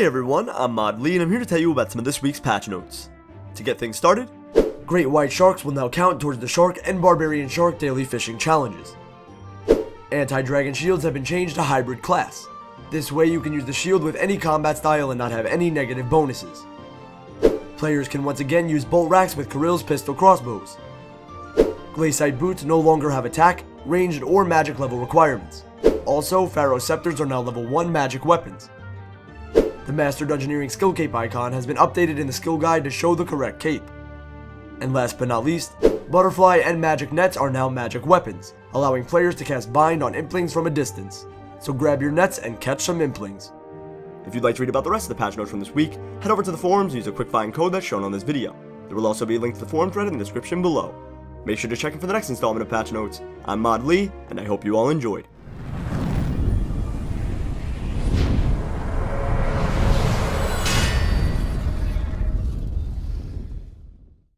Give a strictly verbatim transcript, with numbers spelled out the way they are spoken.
Hey everyone, I'm Mod Lee and I'm here to tell you about some of this week's patch notes. To get things started, great white sharks will now count towards the shark and barbarian shark daily fishing challenges. Anti-dragon shields have been changed to hybrid class. This way you can use the shield with any combat style and not have any negative bonuses. Players can once again use bolt racks with Kirill's pistol crossbows. Glacite boots no longer have attack, ranged or magic level requirements. Also, Pharaoh's scepters are now level one magic weapons. The Master Dungeoneering Skill Cape icon has been updated in the skill guide to show the correct cape. And last but not least, Butterfly and Magic Nets are now magic weapons, allowing players to cast Bind on Implings from a distance. So grab your nets and catch some Implings. If you'd like to read about the rest of the patch notes from this week, head over to the forums and use the quick find code that's shown on this video. There will also be a link to the forum thread in the description below. Make sure to check in for the next installment of patch notes. I'm Mod Lee, and I hope you all enjoyed.